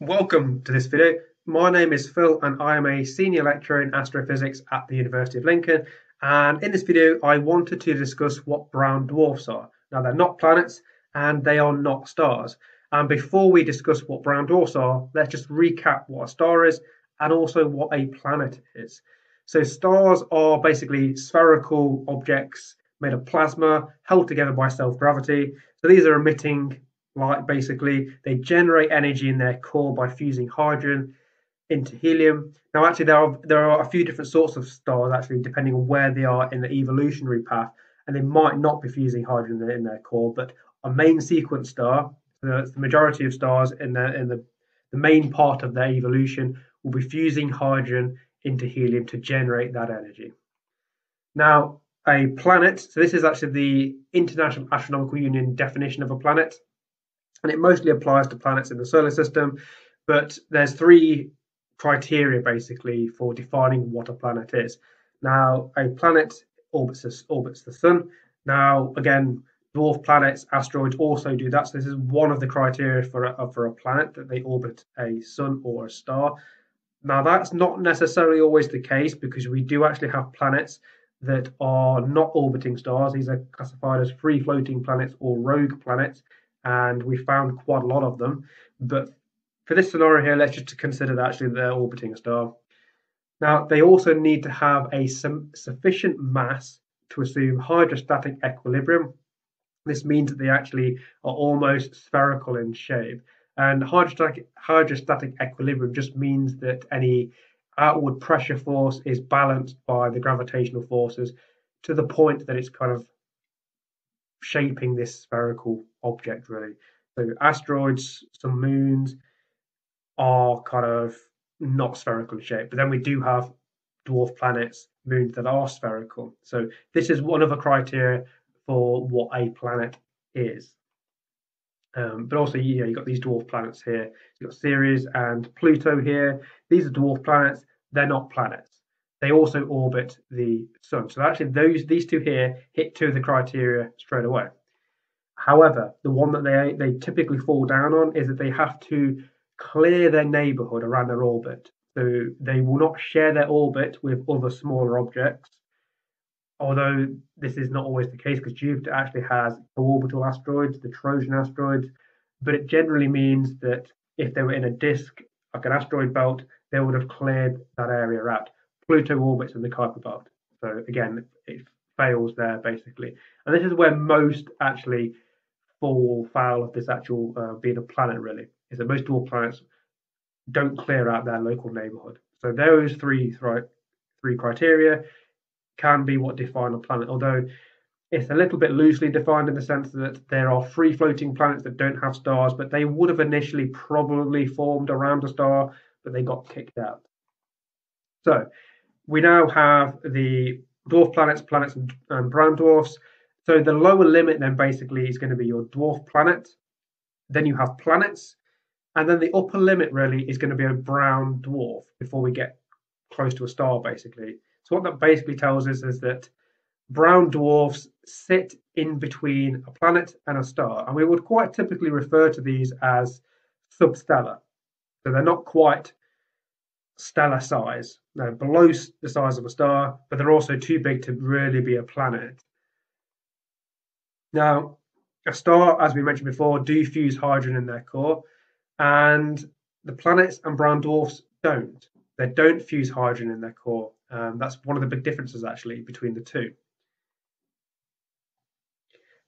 Welcome to this video. My name is Phil and I am a Senior Lecturer in Astrophysics at the University of Lincoln, and in this video I wanted to discuss what brown dwarfs are. Now, they're not planets and they are not stars, and before we discuss what brown dwarfs are, let's just recap what a star is and also what a planet is. So stars are basically spherical objects made of plasma held together by self-gravity. So these are emitting light. Basically, they generate energy in their core by fusing hydrogen into helium. Now, actually, there are a few different sorts of stars, actually, depending on where they are in the evolutionary path, and they might not be fusing hydrogen in their core. But a main sequence star, so that's the majority of stars in the main part of their evolution, will be fusing hydrogen into helium to generate that energy. Now, a planet. So this is actually the International Astronomical Union definition of a planet, and it mostly applies to planets in the solar system, but there's three criteria basically for defining what a planet is. Now, a planet orbits the sun. Now, again, dwarf planets, asteroids also do that. So this is one of the criteria for a planet, that they orbit a sun or a star. Now, that's not necessarily always the case, because we do actually have planets that are not orbiting stars. These are classified as free-floating planets or rogue planets, and we found quite a lot of them. But for this scenario here, let's just consider that actually they're orbiting a star. Now, they also need to have a sufficient mass to assume hydrostatic equilibrium. This means that they actually are almost spherical in shape. And hydrostatic equilibrium just means that any outward pressure force is balanced by the gravitational forces to the point that it's kind of shaping this spherical object, really. So asteroids, some moons are kind of not spherical in shape, but then we do have dwarf planets, moons that are spherical. So this is one of the criteria for what a planet is. But also, you know, you've got these dwarf planets here. You've got Ceres and Pluto here. These are dwarf planets. They're not planets. They also orbit the sun. So actually these two here hit two of the criteria straight away. However, the one that they typically fall down on is that they have to clear their neighbourhood around their orbit. So they will not share their orbit with other smaller objects, although this is not always the case, because Jupiter actually has co-orbital asteroids, the Trojan asteroids, but it generally means that if they were in a disk, like an asteroid belt, they would have cleared that area out. Pluto orbits in the Kuiper belt, so again, it fails there basically. And this is where most actually fall foul of this actual being a planet, really, is that most dwarf planets don't clear out their local neighbourhood. So those three criteria can be what define a planet, although it's a little bit loosely defined in the sense that there are free-floating planets that don't have stars, but they would have initially probably formed around a star, but they got kicked out. So we now have the dwarf planets, and brown dwarfs. So the lower limit then basically is going to be your dwarf planet. Then you have planets. And then the upper limit really is going to be a brown dwarf before we get close to a star, basically. So what that basically tells us is that brown dwarfs sit in between a planet and a star. And we would quite typically refer to these as substellar. So they're not quite stellar size. They're below the size of a star, but they're also too big to really be a planet. Now, a star, as we mentioned before, do fuse hydrogen in their core, and the planets and brown dwarfs don't. They don't fuse hydrogen in their core. That's one of the big differences, actually, between the two.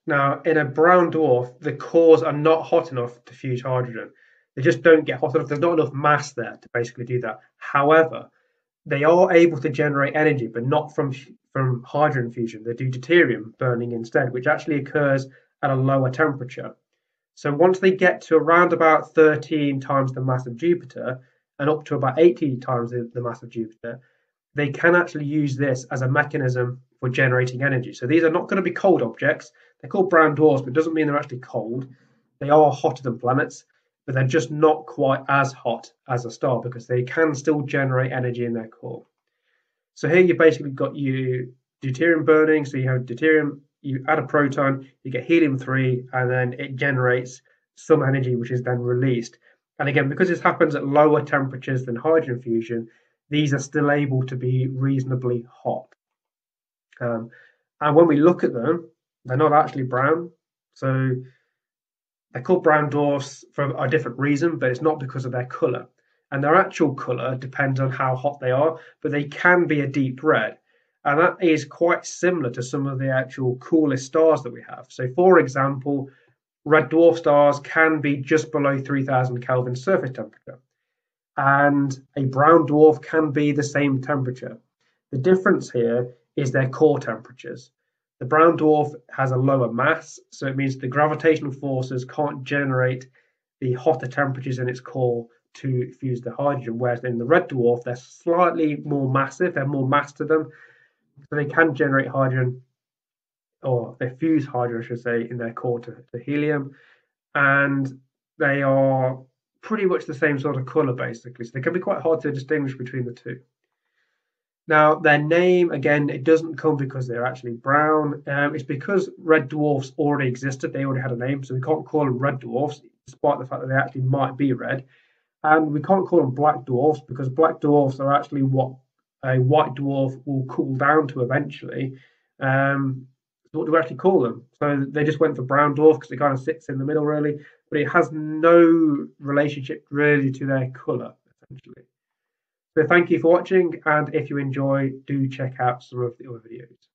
Now, in a brown dwarf, the cores are not hot enough to fuse hydrogen. They just don't get hot enough. There's not enough mass there to basically do that. However, they are able to generate energy, but not from hydrogen fusion. They do deuterium burning instead, which actually occurs at a lower temperature. So once they get to around about 13 times the mass of Jupiter and up to about 80 times the mass of Jupiter, they can actually use this as a mechanism for generating energy. So these are not going to be cold objects. They're called brown dwarfs, but it doesn't mean they're actually cold. They are hotter than planets, but they're just not quite as hot as a star, because they can still generate energy in their core. So here you've basically got you deuterium burning. So you have deuterium, you add a proton, you get helium-3, and then it generates some energy, which is then released. And again, because this happens at lower temperatures than hydrogen fusion, these are still able to be reasonably hot. And when we look at them, they're not actually brown. So they're called brown dwarfs for a different reason, but it's not because of their colour. And their actual colour depends on how hot they are, but they can be a deep red. And that is quite similar to some of the actual coolest stars that we have. So, for example, red dwarf stars can be just below 3,000 Kelvin surface temperature. And a brown dwarf can be the same temperature. The difference here is their core temperatures. The brown dwarf has a lower mass, so it means the gravitational forces can't generate the hotter temperatures in its core to fuse the hydrogen, whereas in the red dwarf, they're slightly more massive, they're more mass to them, so they can generate hydrogen, or they fuse hydrogen, I should say, in their core to helium, and they are pretty much the same sort of colour, basically, so they can be quite hard to distinguish between the two. Now, their name, again, it doesn't come because they're actually brown. It's because red dwarfs already existed. They already had a name, so we can't call them red dwarfs, despite the fact that they actually might be red. And we can't call them black dwarfs because black dwarfs are actually what a white dwarf will cool down to eventually. So what do we actually call them? So they just went for brown dwarf because it kind of sits in the middle, really. But it has no relationship, really, to their colour, essentially. So thank you for watching, and if you enjoy, do check out some of the other videos.